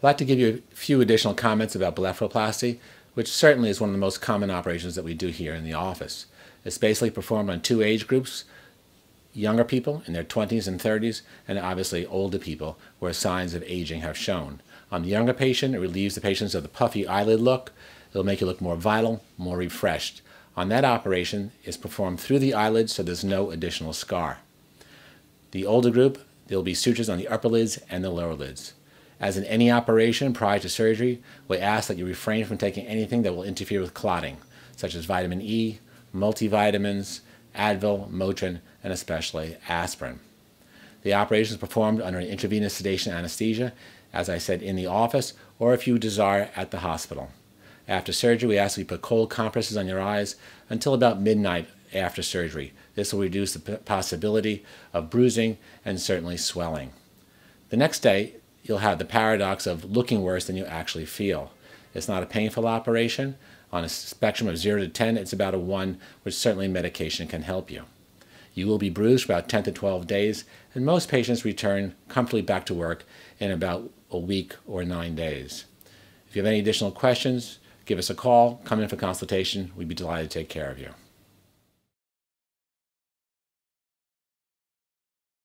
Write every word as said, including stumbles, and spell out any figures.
I'd like to give you a few additional comments about blepharoplasty, which certainly is one of the most common operations that we do here in the office. It's basically performed on two age groups: younger people in their twenties and thirties, and obviously older people where signs of aging have shown. On the younger patient, it relieves the patients of the puffy eyelid look. It'll make you look more vital, more refreshed. On that operation, it's performed through the eyelids, so there's no additional scar. The older group, there'll be sutures on the upper lids and the lower lids. As in any operation prior to surgery, we ask that you refrain from taking anything that will interfere with clotting, such as vitamin E, multivitamins, Advil, Motrin, and especially aspirin. The operation is performed under an intravenous sedation anesthesia, as I said, in the office, or if you desire, at the hospital. After surgery, we ask you put cold compresses on your eyes until about midnight after surgery. This will reduce the possibility of bruising and certainly swelling. The next day, you'll have the paradox of looking worse than you actually feel. It's not a painful operation. On a spectrum of zero to ten, it's about a one, which certainly medication can help you. You will be bruised for about ten to twelve days, and most patients return comfortably back to work in about a week or nine days. If you have any additional questions, give us a call, come in for consultation. We'd be delighted to take care of you.